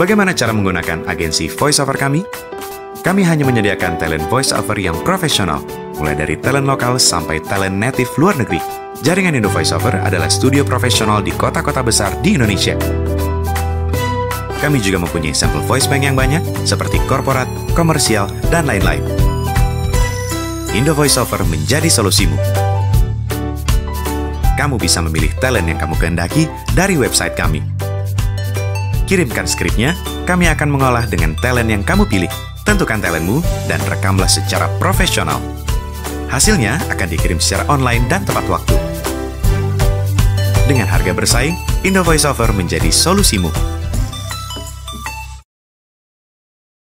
Bagaimana cara menggunakan agensi voiceover kami? Kami hanya menyediakan talent voiceover yang profesional, mulai dari talent lokal sampai talent native luar negeri. Jaringan Indo Voiceover adalah studio profesional di kota-kota besar di Indonesia. Kami juga mempunyai sampel voice bank yang banyak, seperti korporat, komersial, dan lain-lain. Indo Voiceover menjadi solusimu. Kamu bisa memilih talent yang kamu kehendaki dari website kami. Kirimkan skripnya, kami akan mengolah dengan talent yang kamu pilih. Tentukan talentmu dan rekamlah secara profesional. Hasilnya akan dikirim secara online dan tepat waktu. Dengan harga bersaing, Indo Voiceover menjadi solusimu.